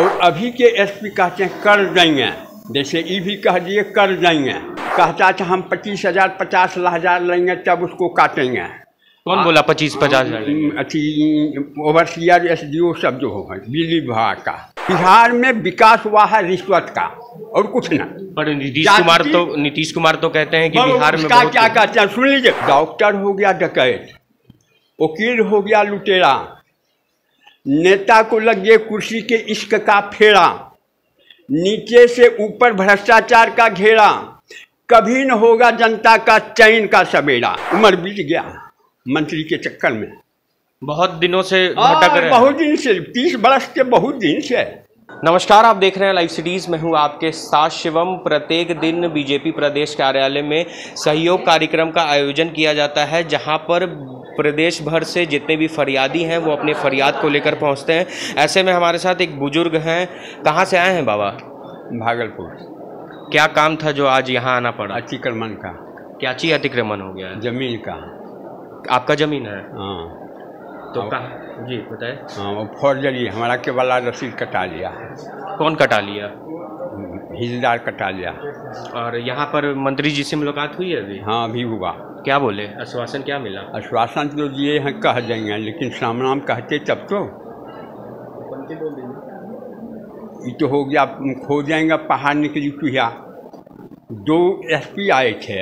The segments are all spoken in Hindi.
और अभी के एसपी कहते हैं कर देंगे, जैसे ई भी कह दिए कर देंगे, कहता था हम 25,000 50,000 लेंगे तब उसको काटेंगे। कौन बोला 25-50 ओवरसीयर SDO सब जो हो बिजली विभाग का। बिहार में विकास हुआ है रिश्वत का और कुछ ना। पर नीतीश कुमार तो कहते हैं कि बिहार में क्या कहते हैं सुन लीजिए, डॉक्टर हो गया डकैत, वकील हो गया लुटेरा, नेता को लगे कुर्सी के इश्क का फेरा, नीचे से ऊपर भ्रष्टाचार का घेरा, कभी न होगा जनता का चैन का सवेरा। उम्र बीत गया मंत्री के चक्कर में, बहुत दिनों से भटक रहे हैं। बहुत दिन से 30 बरस के बहुत दिन से। नमस्कार, आप देख रहे हैं लाइव सिटीज़, मैं हूं आपके साथ शिवम। प्रत्येक दिन बीजेपी प्रदेश कार्यालय में सहयोग कार्यक्रम का आयोजन किया जाता है, जहां पर प्रदेश भर से जितने भी फरियादी हैं वो अपने फरियाद को लेकर पहुंचते हैं। ऐसे में हमारे साथ एक बुजुर्ग हैं। कहाँ से आए हैं बाबा? भागलपुर। क्या काम था जो आज यहाँ आना पड़ा? अतिक्रमण का। क्या चीज अतिक्रमण हो गया? जमीन का। आपका ज़मीन है? हाँ। तो कहाँ जी बताए? हाँ, वो फौजरी हमारा के वाला रसीद कटा लिया। कौन कटा लिया? हिजदार कटा लिया। और यहाँ पर मंत्री जी से मुलाकात हुई है अभी? हाँ अभी हुआ। क्या बोले? आश्वासन क्या मिला? आश्वासन तो दिए हैं कह देंगे, लेकिन सामनाम कहते तब तो ये तो हो गया खो जाएंगे। पहाड़ निकली चूहा, 2 SP आए थे,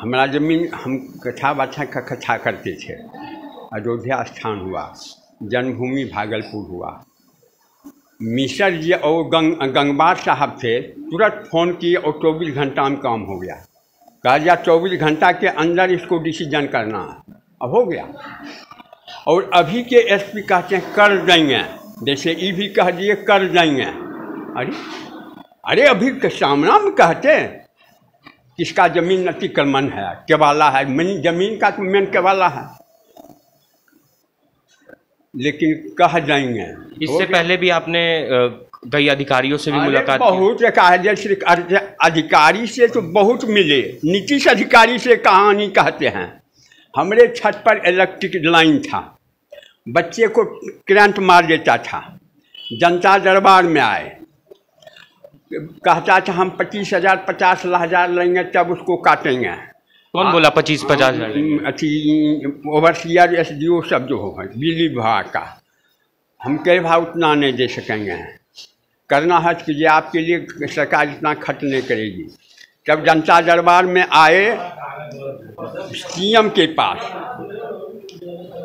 हमारा जमीन हम कथा बाछा का कथा करते थे। अयोध्या स्थान हुआ, जन्मभूमि भागलपुर हुआ। मिसर जी और गंगवार साहब थे, तुरंत फ़ोन किए और 24 घंटा में काम हो गया। कहा जा 24 घंटा के अंदर इसको डिसीजन करना है, अब हो गया। और अभी के SP कहते हैं कर देंगे, जैसे ई भी कह दिए कर देंगे। अरे अभी के सामना में कहते किसका ज़मीन अतिक्रमण है, केवाला है, ज़मीन का तो मेन केवाला है, लेकिन कह जाएंगे। इससे पहले भी आपने कई अधिकारियों से भी मुलाकात की? बहुत कहा, जैसे अधिकारी से तो बहुत मिले। नीतीश अधिकारी से कहानी कहते हैं, हमारे छत पर इलेक्ट्रिक लाइन था, बच्चे को करंट मार देता था। जनता दरबार में आए, कहता था हम 25,000 50,000 लेंगे तब उसको काटेंगे। कौन बोला 25-50 हज़ार? ओवरसीयर SDO सब जो हो बिजली विभाग का। हम कई भाव उतना नहीं दे सकेंगे, करना है कि ये आपके लिए सरकार इतना खर्च नहीं करेगी। जब जनता दरबार में आए CM के पास,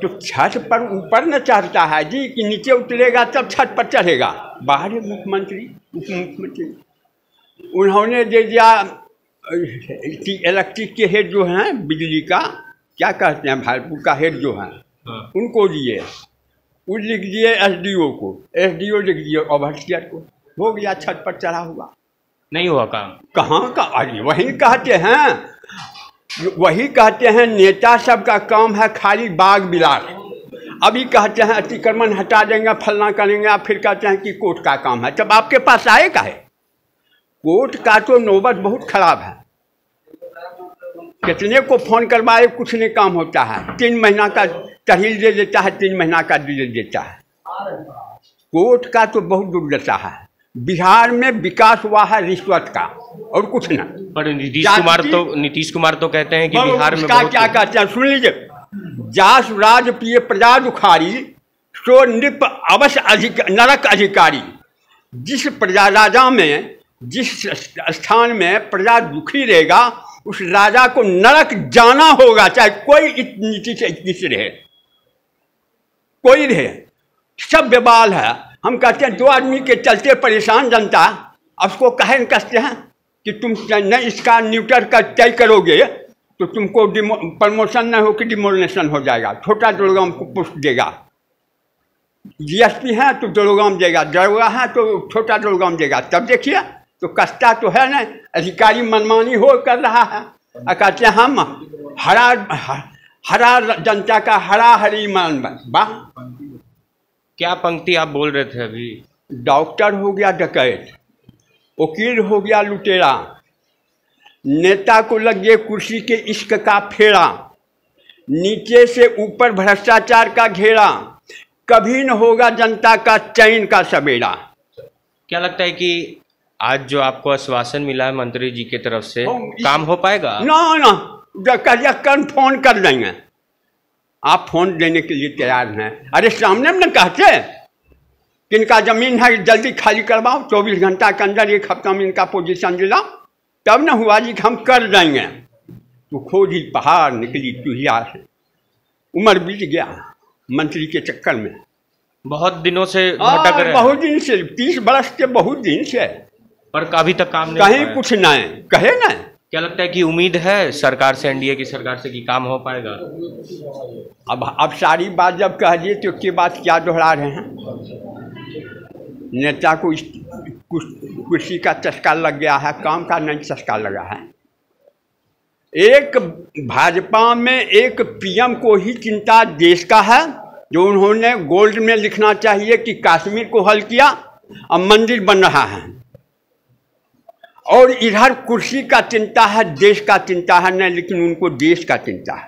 तो छत पर ऊपर न चढ़ता है जी, कि नीचे उतरेगा तब छत पर चढ़ेगा। बाहर मुख्यमंत्री उप मुख्यमंत्री उन्होंने दे दिया इलेक्ट्रिक के हेड जो हैं, बिजली का क्या कहते हैं भागलपुर का हेड जो है, उनको दिए। वो लिख दिए SDO को, SDO लिख दिए ओवरसीयर को, हो गया। छत पर चढ़ा हुआ नहीं हुआ काम। कहाँ का? अरे वही कहते हैं नेता सब का काम है खाली बाग बिलास। अभी कहते हैं अतिक्रमण हटा देंगे, फलना करेंगे, आप फिर कहते हैं कि कोर्ट का काम है। जब आपके पास आएगा है कोर्ट का, तो नौबत बहुत खराब है। कितने को फोन करवाए कुछ नहीं काम होता है। 3 महीना का तहरील दे देता है, 3 महीना का दे देता है। कोर्ट का तो बहुत दुर्दशा है। बिहार में विकास हुआ है रिश्वत का और कुछ ना। पर नीतीश कुमार तो कहते हैं कि बिहार में क्या कहते हैं सुन लीजिए, जास राज पिए प्रजा दुखारी, सो नृप अवश्य नरक अधिकारी। जिस प्रजा राजा में, जिस स्थान में प्रजा दुखी रहेगा, उस राजा को नरक जाना होगा, चाहे कोई नीति से नीचे रहे कोई रहे, सब बेबाल है। हम कहते हैं 2 आदमी के चलते परेशान जनता, अब उसको कहें कहते हैं कि तुम न इसका न्यूटर का तय करोगे तो तुमको प्रमोशन न हो कि डिमोलिनेशन हो जाएगा। छोटा दुर्गम को पुष्ट देगा, GSP है तो दुर्गम देगा, दरोगा है तो छोटा दुर्गम देगा। तब देखिए तो कस्ता तो है ना, अधिकारी मनमानी हो कर रहा है। कहते हैं हम हरा जनता का हरा हरी मान। वाह क्या पंक्ति आप बोल रहे थे अभी। डॉक्टर हो गया डकैत, वकील हो गया लुटेरा, नेता को लगे कुर्सी के इश्क का फेरा, नीचे से ऊपर भ्रष्टाचार का घेरा, कभी न होगा जनता का चैन का सवेरा। क्या लगता है कि आज जो आपको आश्वासन मिला है मंत्री जी की तरफ से काम हो पाएगा? ना ना, कल फोन कर लेंगे। आप फोन देने के लिए तैयार हैं? अरे सामने में न कहते किनका जमीन है, जल्दी खाली करवाओ, 24 घंटा के अंदर एक हफ्ता में इनका पोजीशन दिलाओ, तब न हुआ जी हम कर देंगे। तो खोजी पहाड़ निकली चूहिया से, उम्र बीत गया मंत्री के चक्कर में। बहुत दिनों से भटक रहे, बहुत दिन से, 30 बरस के बहुत दिन से, पर अभी तक काम नहीं, कहीं कुछ ना है, कहे ना। क्या लगता है कि उम्मीद है सरकार से, एनडीए की सरकार से, कि काम हो पाएगा? अब सारी बात जब कह दिए तो उसके बाद क्या दोहरा रहे हैं? नेता को कुर्सी का चस्का लग गया है, काम का नहीं चस्का लगा है। एक भाजपा में एक पीएम को ही चिंता देश का है, जो उन्होंने गोल्ड में लिखना चाहिए कि कश्मीर को हल किया, अब मंदिर बन रहा है। और इधर कुर्सी का चिंता है, देश का चिंता है नहीं, लेकिन उनको देश का चिंता है,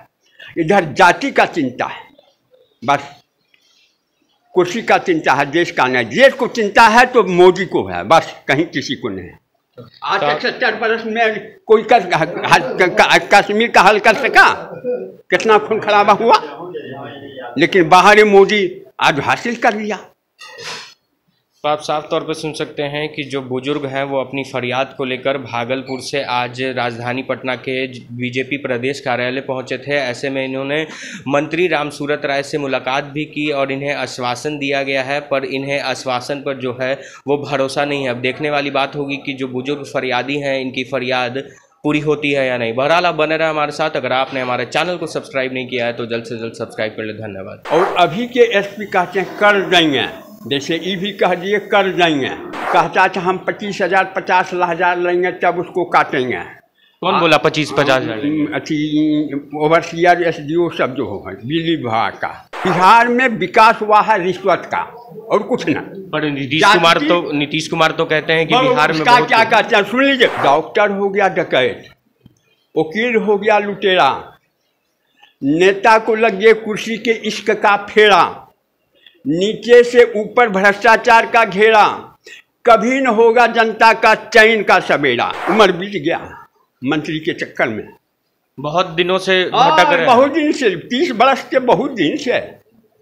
इधर जाति का चिंता है। बस कुर्सी का चिंता है, देश का नहीं। देश को चिंता है तो मोदी को है, बस, कहीं किसी को नहीं। आज तक 70 बरस में कोई कश्मीर का हल कर सका? कितना खून खराबा हुआ, लेकिन बाहर मोदी आज हासिल कर लिया। तो आप साफ तौर पर सुन सकते हैं कि जो बुजुर्ग हैं वो अपनी फरियाद को लेकर भागलपुर से आज राजधानी पटना के बीजेपी प्रदेश कार्यालय पहुंचे थे। ऐसे में इन्होंने मंत्री रामसूरत राय से मुलाकात भी की और इन्हें आश्वासन दिया गया है, पर इन्हें आश्वासन पर जो है वो भरोसा नहीं है। अब देखने वाली बात होगी कि जो बुजुर्ग फरियादी हैं इनकी फरियाद पूरी होती है या नहीं। बहरहाल आप बने रहे हमारे साथ। अगर आपने हमारे चैनल को सब्सक्राइब नहीं किया है तो जल्द से जल्द सब्सक्राइब कर लें। धन्यवाद। और अभी के SP कहते हैं कर देंगे, जैसे ये भी कह दिए कर देंगे, कहता था हम 25,000 50,000 लेंगे तब उसको काटेंगे। कौन बोला 25-50,000? ओवरसीयर SDO सब जो हो, बिजली विभाग का। बिहार में विकास हुआ है रिश्वत का और कुछ ना। पर नीतीश कुमार तो कहते हैं कि बिहार में क्या कहते हैं, सुन लीजिए। डॉक्टर हो गया डकैत, वकील हो गया लुटेरा, नेता को लग गए कुर्सी के इश्क का फेरा, नीचे से ऊपर भ्रष्टाचार का घेरा। कभी न होगा जनता का चैन का सवेरा। उम्र बीत गया मंत्री के चक्कर में। बहुत दिनों से भटक रहे, बहुत दिन से, 30 बरस के बहुत दिन से,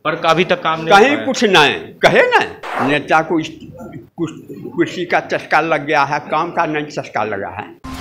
पर अभी तक काम नहीं, कहीं कुछ ना है, कहे ना। नेता को कुर्सी का चस्का लग गया है, काम का नहीं चस्का लगा है।